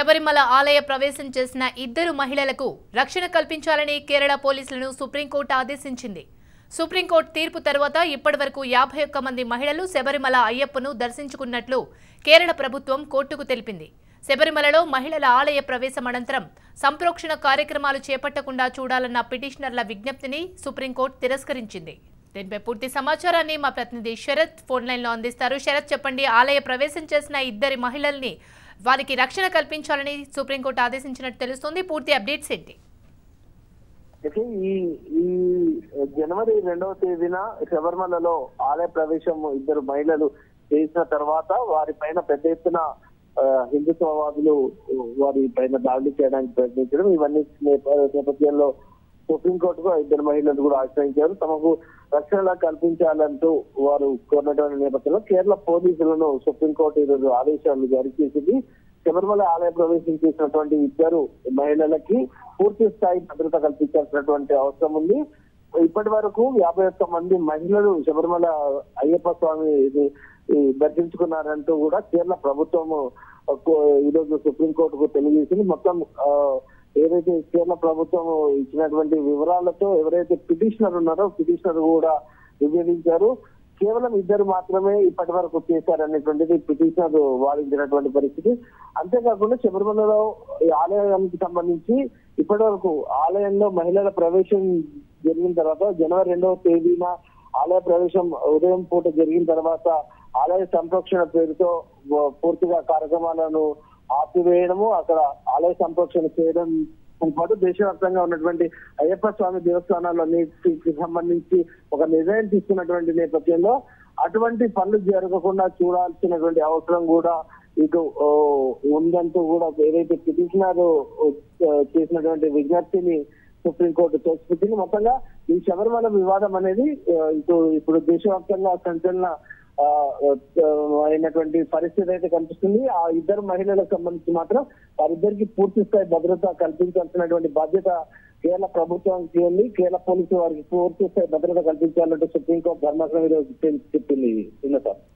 శబరిమల ఆలయ ప్రవేశం చేసిన ఇద్దరు మహిళలకు రక్షణ కల్పించాలని కేరళ పోలీసులను సుప్రీంకోర్టు ఆదేశించింది. సుప్రీంకోర్టు తీర్పు తర్వాత ఇప్పటివరకు 51 మంది మహిళలు శబరిమల అయ్యప్పను దర్శించుకున్నట్లు కేరళ ప్రభుత్వం కోర్టుకు తెలిపింది. శబరిమలలో మహిళల ఆలయ ప్రవేశం అనంతరం సంప్రోక్షణ కార్యక్రమాలు చేపట్టకుండా చూడాలన్న పిటిషనర్ల విజ్ఞప్తిని సుప్రీంకోర్టు తిరస్కరించింది. దీనిపై పూర్తి సమాచారాన్ని మా ప్రతినిధి శరత్ ఫోన్ లైన్లో అందిస్తారు. శరత్, చెప్పండి, ఆలయ ప్రవేశం చేసిన ఇద్దరి మహిళల్ని వారికి రక్షణ కల్పించాలని సుప్రీంకోర్టు ఆదేశించినట్టు తెలుస్తుంది. పూర్తి అప్డేట్స్ ఏంటి? ఈ జనవరి 2వ తేదీన శబరిమలలో ఆలయ ప్రవేశం ఇద్దరు మహిళలు చేసిన తర్వాత వారిపైన పెద్ద ఎత్తున హిందుత్వవాదులు వారి పైన దాడులు చేయడానికి ప్రయత్నించడం, ఇవన్నీ నేపథ్యంలో సుప్రీంకోర్టుకు ఇద్దరు మహిళలు కూడా ఆశ్రయించారు. తమకు రక్షణ కల్పించాలంటూ వారు కోరినటువంటి నేపథ్యంలో కేరళ పోలీసులను సుప్రీంకోర్టు ఈరోజు ఆదేశాలు జారీ చేసింది. శబరిమల ఆలయ ప్రవేశం చేసినటువంటి ఇద్దరు మహిళలకి పూర్తి స్థాయి భద్రత కల్పించాల్సినటువంటి అవసరం ఉంది. ఇప్పటి వరకు 51 మంది మహిళలు శబరిమల అయ్యప్ప స్వామి దర్శించుకున్నారంటూ కూడా కేరళ ప్రభుత్వం ఈరోజు సుప్రీంకోర్టుకు తెలియజేసింది. మొత్తం ఏదైతే కేరళ ప్రభుత్వం ఇచ్చినటువంటి వివరాలతో ఎవరైతే పిటిషనర్ ఉన్నారో పిటిషనర్ కూడా విభేదించారు. కేవలం ఇద్దరు మాత్రమే ఇప్పటి వరకు చేశారనేటువంటిది పిటిషనర్ వాదించినటువంటి పరిస్థితి. అంతేకాకుండా శబరిమలలో ఆలయానికి సంబంధించి ఇప్పటి వరకు ఆలయంలో మహిళల ప్రవేశం జరిగిన తర్వాత జనవరి 2వ తేదీన ఆలయ ప్రవేశం ఉదయం పూట జరిగిన తర్వాత ఆలయ సంరక్షణ పేరుతో పూర్తిగా కార్యక్రమాలను ఆపివేయడము, అక్కడ ఆలయ సంరక్షణ చేయడం పాటు దేశవ్యాప్తంగా ఉన్నటువంటి అయ్యప్ప స్వామి దేవస్థానాలన్నిటికి సంబంధించి ఒక నిర్ణయం తీసుకున్నటువంటి నేపథ్యంలో అటువంటి పనులు జరగకుండా చూడాల్సినటువంటి అవసరం కూడా ఇటు ఉందంటూ కూడా ఏదైతే పిటిషనర్ చేసినటువంటి విజ్ఞప్తిని సుప్రీంకోర్టు తోసిపుచ్చింది. మొత్తంగా ఈ శబరిమల వివాదం అనేది ఇప్పుడు దేశవ్యాప్తంగా సంచలన అయినటువంటి పరిస్థితి అయితే కనిపిస్తుంది. ఆ ఇద్దరు మహిళలకు సంబంధించి మాత్రం వారిద్దరికి పూర్తి స్థాయి భద్రత కల్పించాల్సినటువంటి బాధ్యత కేరళ ప్రభుత్వానికి ఉంది. కేరళ పోలీసు వారికి పూర్తి స్థాయి భద్రత కల్పించాలంటే సుప్రీంకోర్టు ధర్మాసనం ఈరోజు చెప్పింది.